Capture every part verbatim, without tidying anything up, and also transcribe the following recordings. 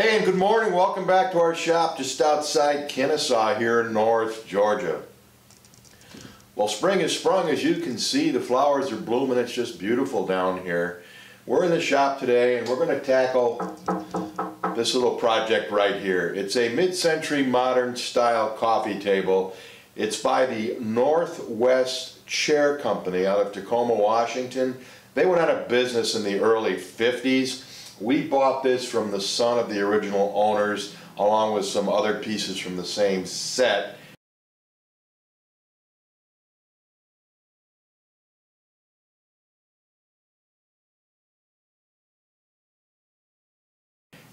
Hey, and good morning. Welcome back to our shop just outside Kennesaw here in North Georgia. Well, spring has sprung. As you can see, the flowers are blooming. It's just beautiful down here. We're in the shop today and we're going to tackle this little project right here. It's a mid-century modern style coffee table. It's by the Northwest Chair Company out of Tacoma, Washington. They went out of business in the early fifties. We bought this from the son of the original owners, along with some other pieces from the same set.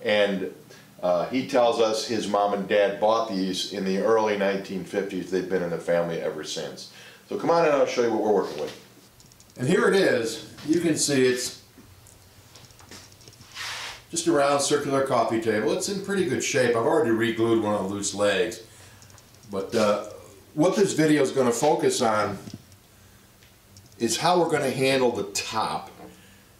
And uh, he tells us his mom and dad bought these in the early nineteen fifties. They've been in the family ever since. So come on in, I'll show you what we're working with. And here it is. You can see it's just a round circular coffee table. It's in pretty good shape. I've already re-glued one of the loose legs. But uh, what this video is going to focus on is how we're going to handle the top.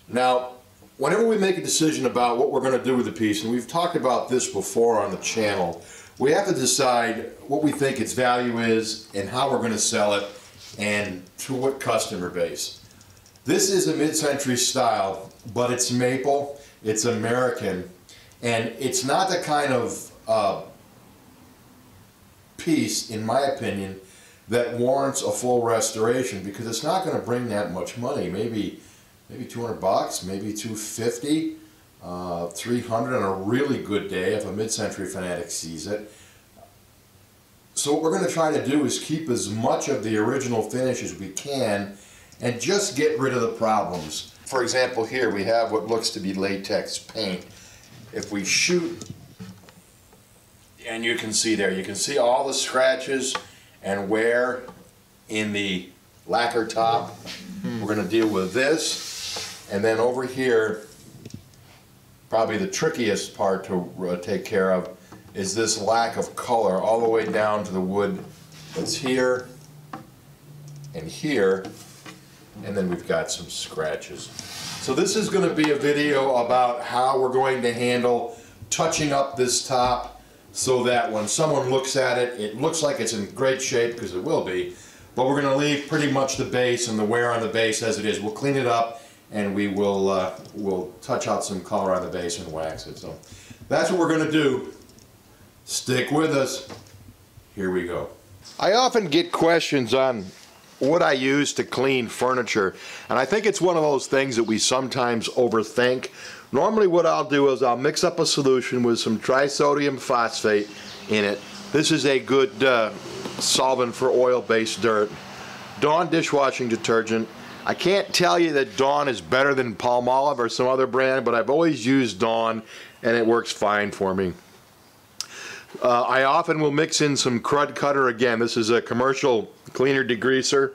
Now, whenever we make a decision about what we're going to do with the piece, and we've talked about this before on the channel, we have to decide what we think its value is and how we're going to sell it and to what customer base. This is a mid-century style, but it's maple. It's American, and it's not the kind of uh, piece, in my opinion, that warrants a full restoration, because it's not going to bring that much money. Maybe, maybe two hundred bucks, maybe two fifty, uh, three hundred on a really good day if a mid-century fanatic sees it. So what we're going to try to do is keep as much of the original finish as we can, and just get rid of the problems. For example, here we have what looks to be latex paint. If we shoot, and you can see there, you can see all the scratches and wear in the lacquer top. We're going to deal with this. And then over here, probably the trickiest part to uh, take care of is this lack of color all the way down to the wood that's here and here. And then we've got some scratches. So this is going to be a video about how we're going to handle touching up this top so that when someone looks at it, it looks like it's in great shape, because it will be, but we're going to leave pretty much the base and the wear on the base as it is. We'll clean it up and we will uh, we'll touch out some color on the base and wax it. So that's what we're going to do. Stick with us. Here we go. I often get questions on what I use to clean furniture, and I think it's one of those things that we sometimes overthink. Normally what I'll do is I'll mix up a solution with some trisodium phosphate in it. This is a good uh, solvent for oil-based dirt. Dawn dishwashing detergent. I can't tell you that Dawn is better than Palmolive or some other brand, but I've always used Dawn and it works fine for me. Uh, I often will mix in some Crud Cutter. Again, this is a commercial cleaner degreaser.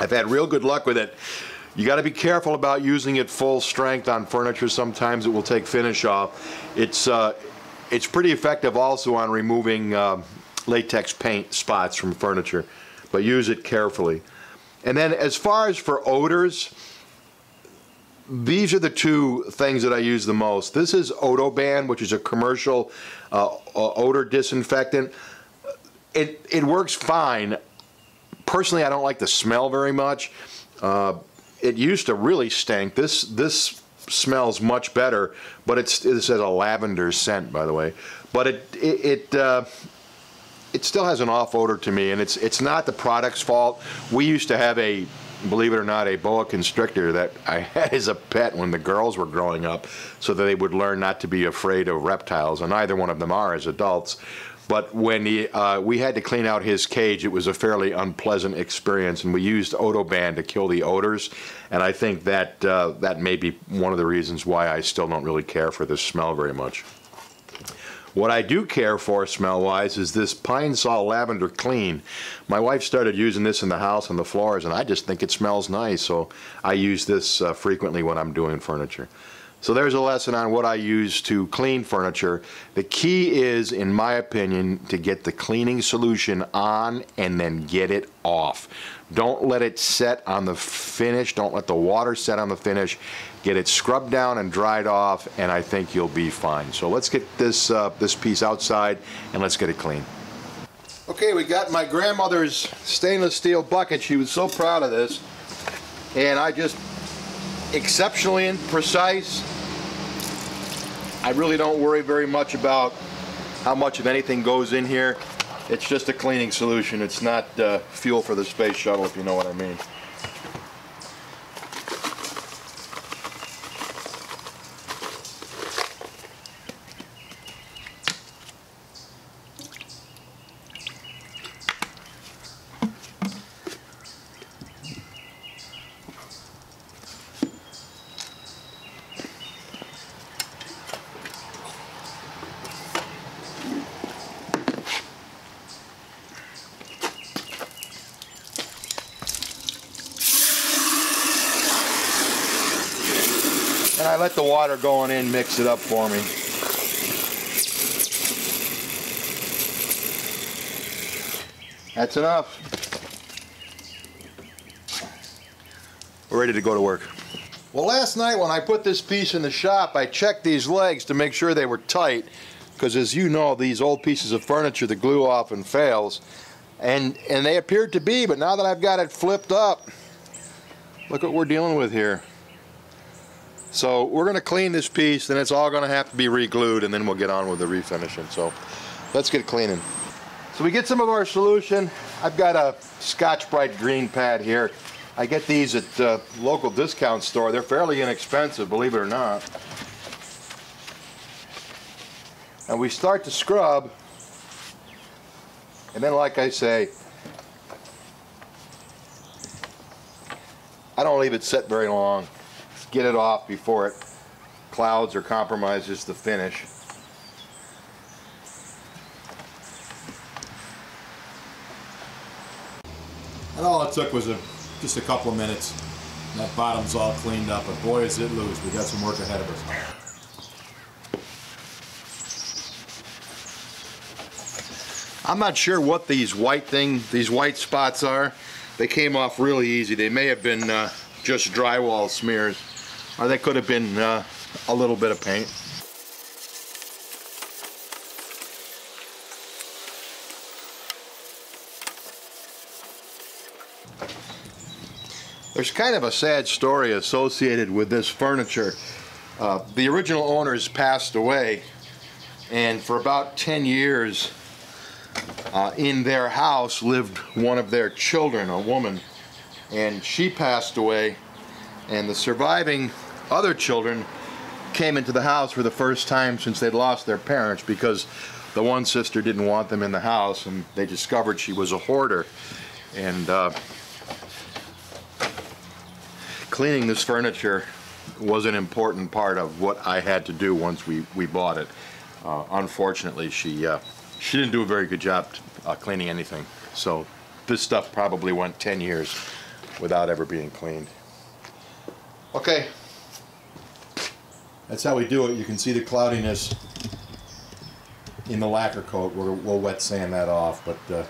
I've had real good luck with it. You got to be careful about using it full strength on furniture. Sometimes it will take finish off. It's uh, it's pretty effective also on removing uh, latex paint spots from furniture, but use it carefully. And then as far as for odors, these are the two things that I use the most. This is OdoBan, which is a commercial uh, odor disinfectant. It, it works fine. Personally, I don't like the smell very much. Uh, it used to really stink. This, this smells much better, but it's, this has a lavender scent, by the way. But it, it, it, uh, it still has an off odor to me, and it's, it's not the product's fault. We used to have a, believe it or not, a boa constrictor that I had as a pet when the girls were growing up, so that they would learn not to be afraid of reptiles, and neither one of them are as adults. But when he, uh, we had to clean out his cage, it was a fairly unpleasant experience, and we used OdoBan to kill the odors, and I think that, uh, that may be one of the reasons why I still don't really care for this smell very much. What I do care for smell-wise is this Pine Sol Lavender Clean. My wife started using this in the house on the floors, and I just think it smells nice, so I use this uh, frequently when I'm doing furniture. So there's a lesson on what I use to clean furniture. The key is, in my opinion, to get the cleaning solution on and then get it off. Don't let it set on the finish. Don't let the water set on the finish. Get it scrubbed down and dried off, and I think you'll be fine. So let's get this, uh, this piece outside, and let's get it clean. Okay, we got my grandmother's stainless steel bucket. She was so proud of this, and I just, exceptionally precise. I really don't worry very much about how much of anything goes in here. It's just a cleaning solution. It's not uh, fuel for the space shuttle, if you know what I mean. I let the water going in mix it up for me. That's enough. We're ready to go to work. Well, last night when I put this piece in the shop, I checked these legs to make sure they were tight, because as you know, these old pieces of furniture, the glue often fails, and and they appeared to be, but now that I've got it flipped up, look what we're dealing with here. So we're going to clean this piece, then it's all going to have to be re-glued, and then we'll get on with the refinishing. So let's get cleaning. So we get some of our solution. I've got a Scotch-Brite green pad here. I get these at uh, local discount store. They're fairly inexpensive, believe it or not. And we start to scrub, and then, like I say, I don't leave it set very long. Get it off before it clouds or compromises the finish. And all it took was a, just a couple of minutes. And that bottom's all cleaned up, but boy is it loose. We got some work ahead of us. I'm not sure what these white thing, these white spots are. They came off really easy. They may have been uh, just drywall smears. Or that could have been uh, a little bit of paint. There's kind of a sad story associated with this furniture. Uh, the original owners passed away, and for about ten years uh, in their house lived one of their children, a woman, and she passed away, and the surviving other children came into the house for the first time since they'd lost their parents, because the one sister didn't want them in the house, and they discovered she was a hoarder. And uh, cleaning this furniture was an important part of what I had to do once we, we bought it. Uh, unfortunately, she, uh, she didn't do a very good job uh, cleaning anything. So this stuff probably went ten years without ever being cleaned. Okay, that's how we do it. You can see the cloudiness in the lacquer coat. We're, we'll wet sand that off, but uh,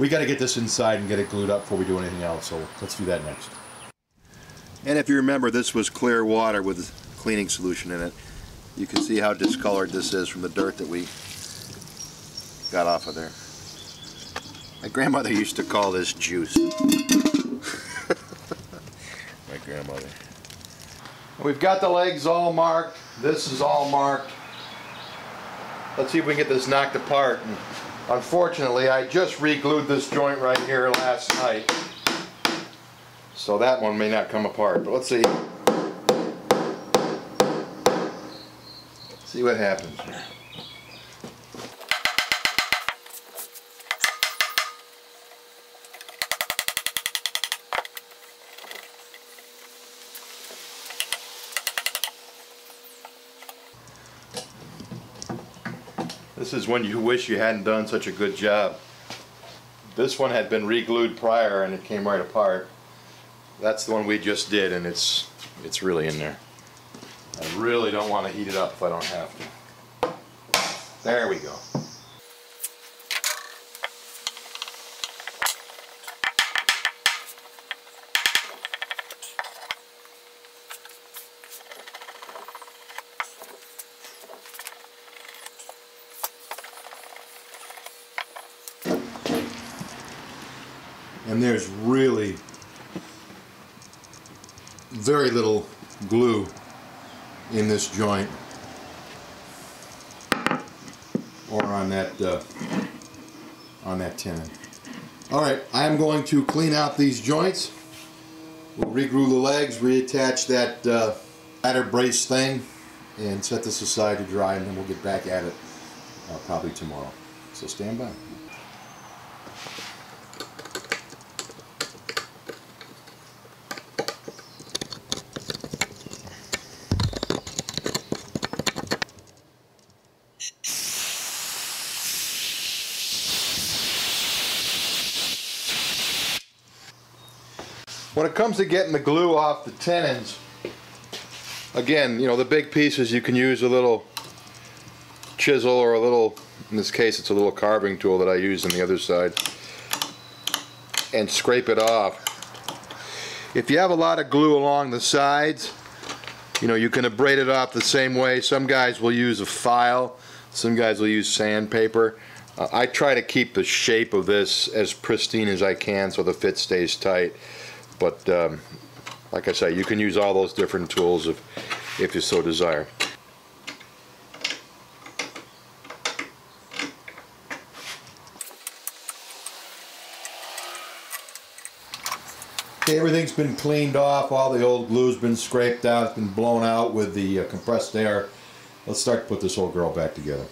we got to get this inside and get it glued up before we do anything else, so let's do that next. And if you remember, this was clear water with cleaning solution in it. You can see how discolored this is from the dirt that we got off of there. My grandmother used to call this juice. My grandmother. We've got the legs all marked. This is all marked. Let's see if we can get this knocked apart. And unfortunately, I just re-glued this joint right here last night, so that one may not come apart. But let's see. Let's see what happens here. This is when you wish you hadn't done such a good job. This one had been re-glued prior and it came right apart. That's the one we just did, and it's it's really in there. I really don't want to heat it up if I don't have to. There we go. And there's really very little glue in this joint or on that uh, on that tenon. All right, I'm going to clean out these joints. We'll reglue the legs, reattach that uh, ladder brace thing, and set this aside to dry, and then we'll get back at it uh, probably tomorrow. So stand by. When it comes to getting the glue off the tenons, again, you know, the big pieces, you can use a little chisel or a little, in this case it's a little carving tool that I use on the other side, and scrape it off. If you have a lot of glue along the sides, you know, you can abrade it off the same way. Some guys will use a file, some guys will use sandpaper. Uh, I try to keep the shape of this as pristine as I can so the fit stays tight. But um, like I say, you can use all those different tools if, if you so desire. Okay, everything's been cleaned off. All the old glue's been scraped out. It's been blown out with the uh, compressed air. Let's start to put this whole girl back together.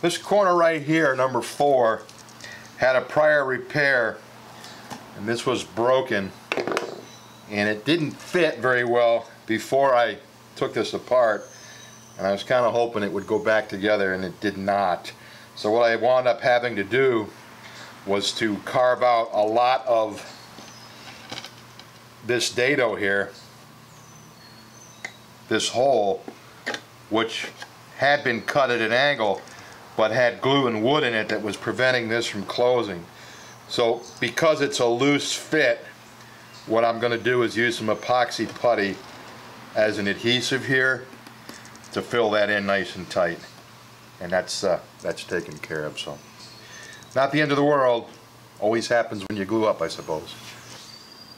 This corner right here, number four, had a prior repair, and this was broken, and it didn't fit very well before I took this apart, and I was kind of hoping it would go back together, and it did not. So what I wound up having to do was to carve out a lot of this dado here, this hole, which had been cut at an angle, but had glue and wood in it that was preventing this from closing. So because it's a loose fit, what I'm going to do is use some epoxy putty as an adhesive here to fill that in nice and tight. And that's, uh, that's taken care of, so. Not the end of the world. Always happens when you glue up, I suppose.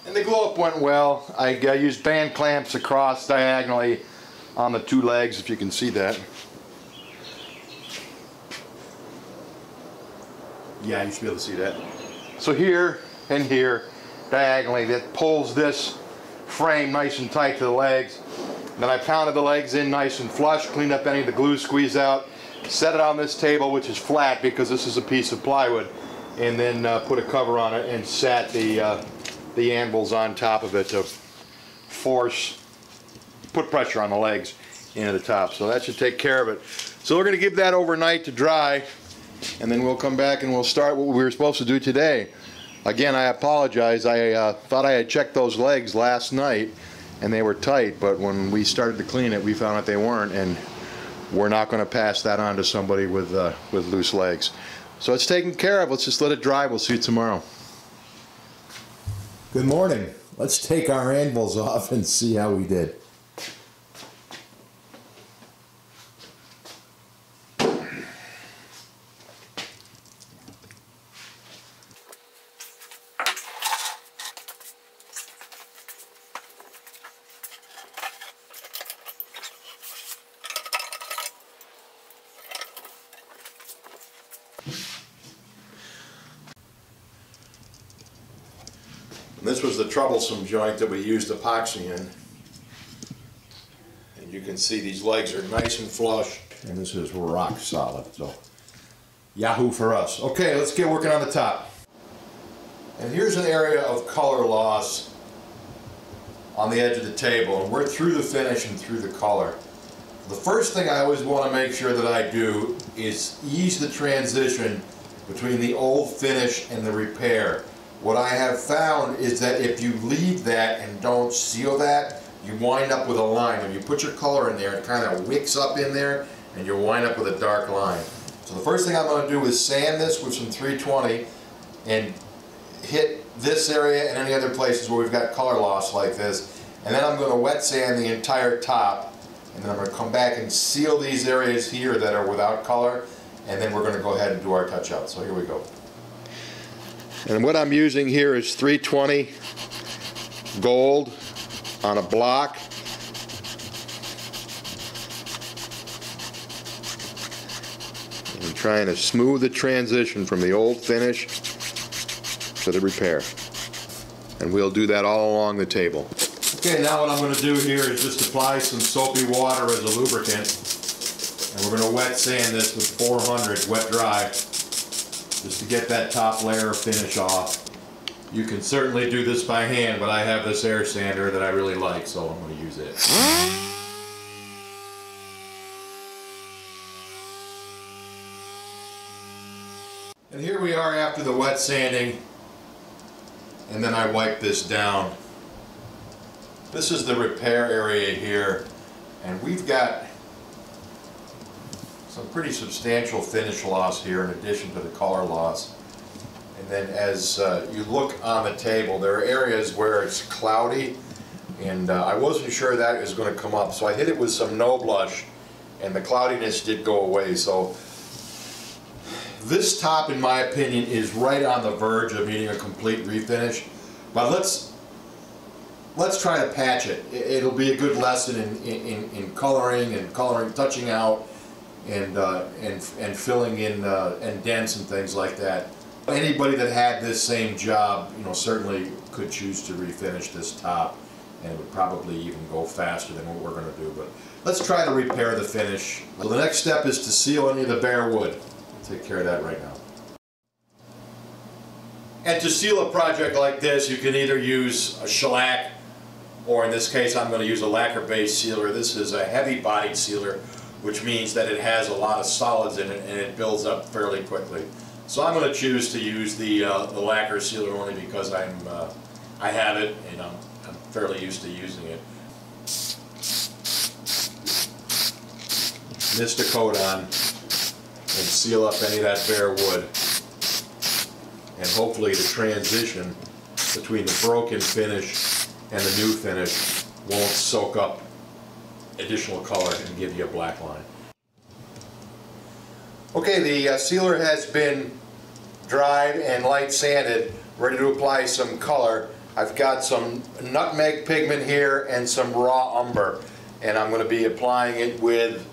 And the glue up went well. I uh, used band clamps across diagonally on the two legs, if you can see that. Yeah, you should be able to see that. So here and here, diagonally, that pulls this frame nice and tight to the legs. And then I pounded the legs in nice and flush, cleaned up any of the glue squeezed out, set it on this table, which is flat because this is a piece of plywood, and then uh, put a cover on it and sat the, uh, the anvils on top of it to force, put pressure on the legs into the top. So that should take care of it. So we're going to give that overnight to dry. And then we'll come back and we'll start what we were supposed to do today. Again, I apologize. I uh, thought I had checked those legs last night and they were tight, but when we started to clean it, we found out they weren't, and we're not going to pass that on to somebody with, uh, with loose legs. So it's taken care of. Let's just let it dry. We'll see you tomorrow. Good morning. Let's take our anvils off and see how we did. This was the troublesome joint that we used epoxy in. And you can see these legs are nice and flush, and this is rock solid. So, yahoo for us. Okay, let's get working on the top. And here's an area of color loss on the edge of the table. And we're through the finish and through the color. The first thing I always want to make sure that I do is ease the transition between the old finish and the repair. What I have found is that if you leave that and don't seal that, you wind up with a line. When you put your color in there, it kind of wicks up in there and you wind up with a dark line. So the first thing I'm going to do is sand this with some three twenty and hit this area and any other places where we've got color loss like this. And then I'm going to wet sand the entire top. And then I'm going to come back and seal these areas here that are without color, and then we're going to go ahead and do our touch out. So here we go. And what I'm using here is three twenty gold on a block. I'm trying to smooth the transition from the old finish to the repair. And we'll do that all along the table. Okay, now what I'm going to do here is just apply some soapy water as a lubricant, and we're going to wet sand this with four hundred wet dry just to get that top layer of finish off. You can certainly do this by hand, but I have this air sander that I really like, so I'm going to use it. And here we are after the wet sanding, and then I wipe this down. This is the repair area here, and we've got some pretty substantial finish loss here in addition to the color loss. And then as uh, you look on the table, there are areas where it's cloudy, and uh, I wasn't sure that was going to come up, so I hit it with some no blush and the cloudiness did go away. So this top, in my opinion, is right on the verge of needing a complete refinish, but let's Let's try to patch it. It'll be a good lesson in, in, in coloring and coloring, touching out, and uh, and and filling in uh, and dents and things like that. Anybody that had this same job, you know, certainly could choose to refinish this top, and it would probably even go faster than what we're going to do. But let's try to repair the finish. Well, the next step is to seal any of the bare wood. We'll take care of that right now. And to seal a project like this, you can either use a shellac, or in this case I'm going to use a lacquer-based sealer. This is a heavy-bodied sealer, which means that it has a lot of solids in it and it builds up fairly quickly. So I'm going to choose to use the, uh, the lacquer sealer only because I'm, uh, I have it and I'm, I'm fairly used to using it. Mist a coat on and seal up any of that bare wood, and hopefully the transition between the broken finish and the new finish won't soak up additional color and give you a black line. Okay, the uh, sealer has been dried and light sanded, ready to apply some color. I've got some nutmeg pigment here and some raw umber, and I'm going to be applying it with,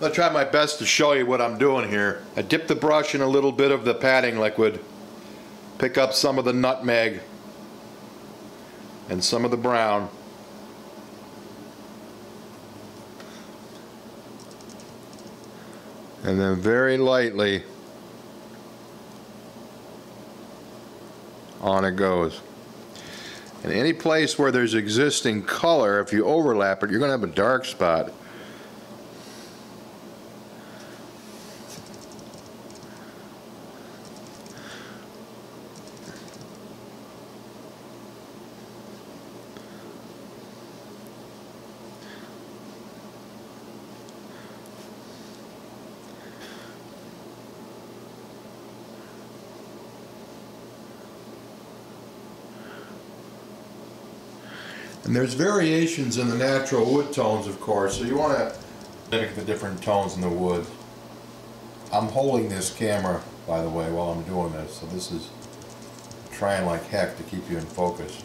I'll try my best to show you what I'm doing here. I dip the brush in a little bit of the padding liquid, pick up some of the nutmeg, and some of the brown, and then very lightly on it goes. And any place where there's existing color, if you overlap it, you're going to have a dark spot. And there's variations in the natural wood tones, of course, so you want to mimic the different tones in the wood. I'm holding this camera, by the way, while I'm doing this, so this is trying like heck to keep you in focus.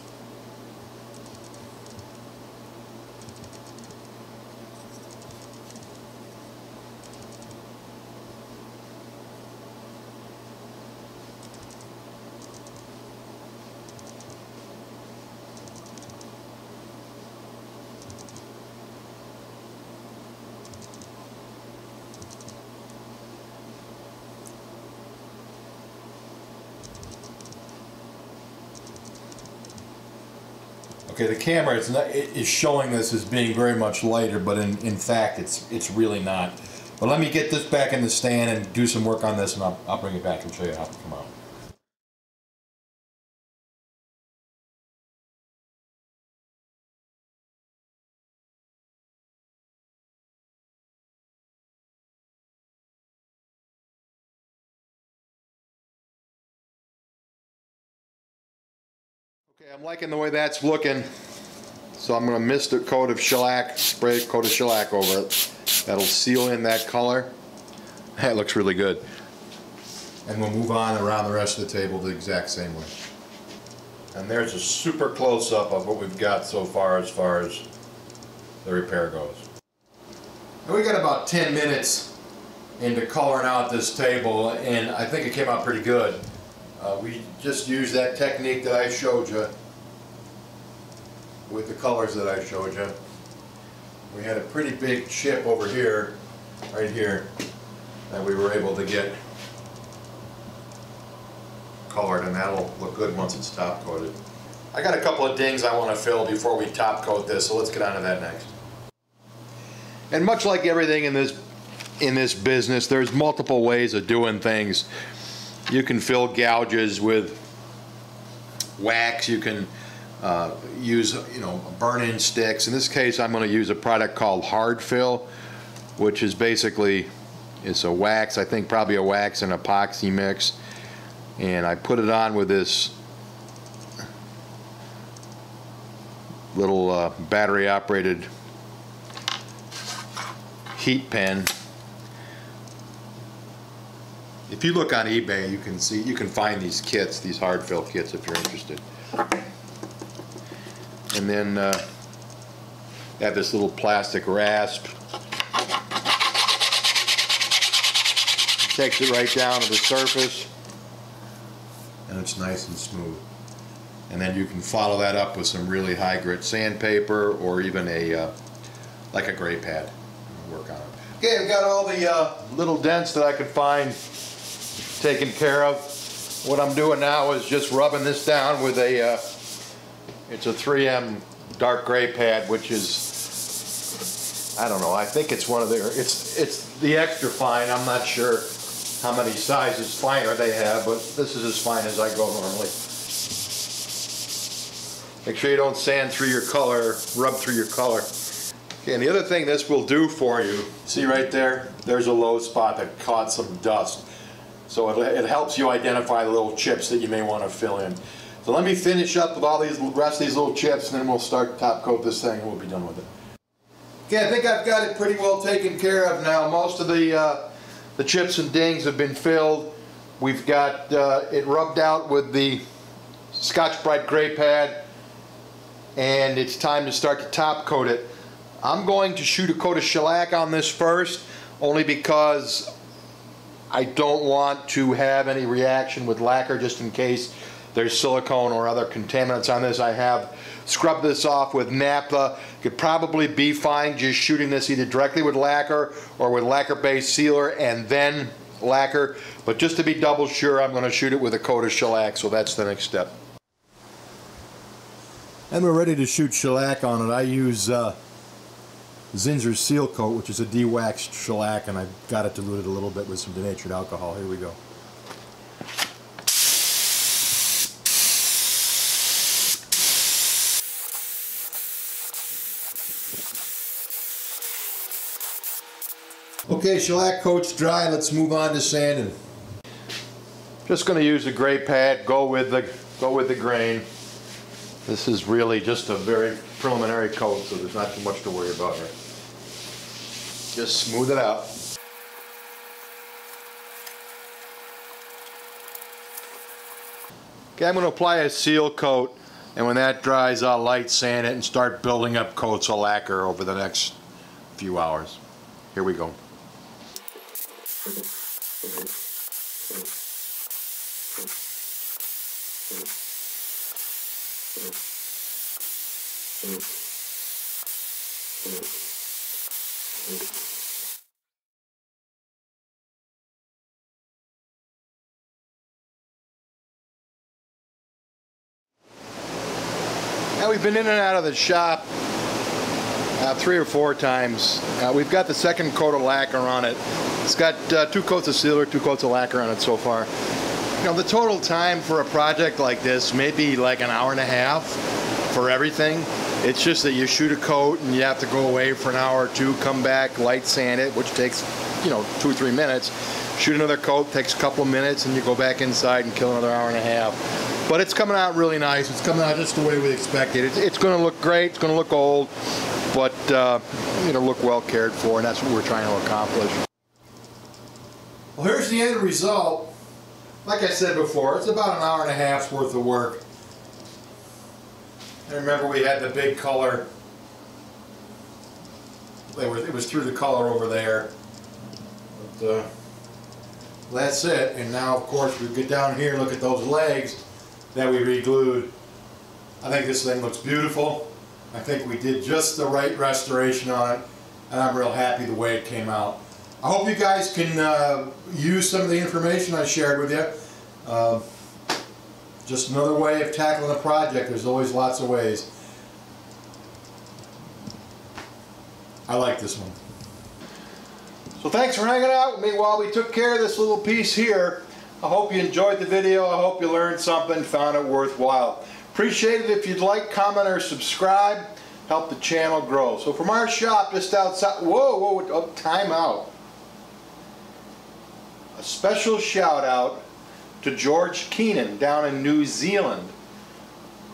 Okay, the camera is not, it is showing this as being very much lighter, but in, in fact, it's it's really not. But let me get this back in the stand and do some work on this, and I'll, I'll bring it back and show you how to come out. Okay, I'm liking the way that's looking, so I'm going to mist a coat of shellac, spray a coat of shellac over it. That'll seal in that color. That looks really good. And we'll move on around the rest of the table the exact same way. And there's a super close-up of what we've got so far as far as the repair goes. And we got about ten minutes into coloring out this table, and I think it came out pretty good. Uh, we just used that technique that I showed you with the colors that I showed you. We had a pretty big chip over here, right here, that we were able to get colored, and that'll look good once it's top coated. I got a couple of dings I want to fill before we top coat this, so let's get on to that next. And much like everything in this in this business, there's multiple ways of doing things. You can fill gouges with wax. You can uh, use, you know, burn-in sticks. In this case, I'm going to use a product called HardFill, which is basically, it's a wax, I think probably a wax and epoxy mix. And I put it on with this little uh, battery-operated heat pen. If you look on eBay, you can see, you can find these kits, these hard fill kits, if you're interested. And then uh, have this little plastic rasp. It takes it right down to the surface, and it's nice and smooth. And then you can follow that up with some really high grit sandpaper, or even a uh, like a gray pad. Work on it. Okay, I've got all the uh, little dents that I could find taken care of. What I'm doing now is just rubbing this down with a, uh, it's a three M dark gray pad, which is, I don't know, I think it's one of their, it's, it's the extra fine. I'm not sure how many sizes finer they have, but this is as fine as I go normally. Make sure you don't sand through your color, rub through your color. Okay, and the other thing this will do for you, see right there, there's a low spot that caught some dust. So it, it helps you identify the little chips that you may want to fill in. So let me finish up with all these rest of these little chips, and then we'll start top coat this thing, and we'll be done with it. Okay, I think I've got it pretty well taken care of now. Most of the uh, the chips and dings have been filled. We've got uh, it rubbed out with the Scotch-Brite gray pad, and it's time to start to top coat it. I'm going to shoot a coat of shellac on this first, only because I don't want to have any reaction with lacquer, just in case there's silicone or other contaminants on this. I have scrubbed this off with naphtha. Could probably be fine just shooting this either directly with lacquer or with lacquer-based sealer and then lacquer. But just to be double sure, I'm going to shoot it with a coat of shellac, so that's the next step. And we're ready to shoot shellac on it. I use uh, Zinsser Seal Coat, which is a de-waxed shellac, and I've got to dilute it a little bit with some denatured alcohol. Here we go. Okay, shellac coat's dry. Let's move on to sanding. Just going to use a gray pad. Go with the go with the grain. This is really just a very preliminary coat, so there's not too much to worry about here. Just smooth it out. Okay, I'm going to apply a seal coat, and when that dries, I'll light sand it and start building up coats of lacquer over the next few hours. Here we go. we've been in and out of the shop uh, three or four times. Uh, we've got the second coat of lacquer on it. It's got uh, two coats of sealer, two coats of lacquer on it so far. You know, the total time for a project like this may be like an hour and a half for everything. It's just that you shoot a coat and you have to go away for an hour or two, come back, light sand it, which takes, you know, two or three minutes. Shoot another coat, takes a couple of minutes, and you go back inside and kill another hour and a half. But it's coming out really nice. It's coming out just the way we expected. It's, it's going to look great. It's going to look old, but uh, it'll look well cared for, and that's what we're trying to accomplish. Well, here's the end result. Like I said before, it's about an hour and a half's worth of work. I remember we had the big color. They were, it was through the color over there. But, uh, that's it. And now, of course, we get down here and look at those legs that we re-glued. I think this thing looks beautiful. I think we did just the right restoration on it, and I'm real happy the way it came out. I hope you guys can uh, use some of the information I shared with you. Uh, just another way of tackling a project. There's always lots of ways. I like this one. So thanks for hanging out with me while we took care of this little piece here. I hope you enjoyed the video. I hope you learned something, found it worthwhile. Appreciate it if you'd like, comment, or subscribe. Help the channel grow. So from our shop just outside, whoa, whoa, oh, time out. A special shout out to George Keenan down in New Zealand,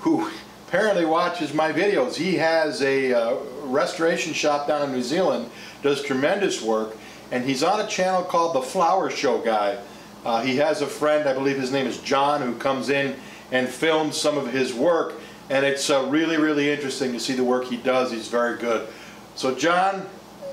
who apparently watches my videos. He has a uh, restoration shop down in New Zealand, does tremendous work, and he's on a channel called the Flower Show Guy. Uh, he has a friend, I believe his name is John, who comes in and films some of his work, and it's uh, really, really interesting to see the work he does. He's very good. So John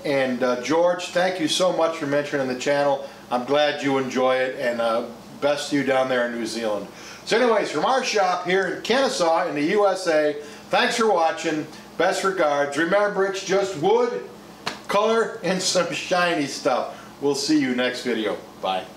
and uh, George, thank you so much for mentioning the channel. I'm glad you enjoy it, and uh, best to you down there in New Zealand. So anyways, from our shop here in Kennesaw in the U S A, thanks for watching. Best regards. Remember, it's just wood, color, and some shiny stuff. We'll see you next video. Bye.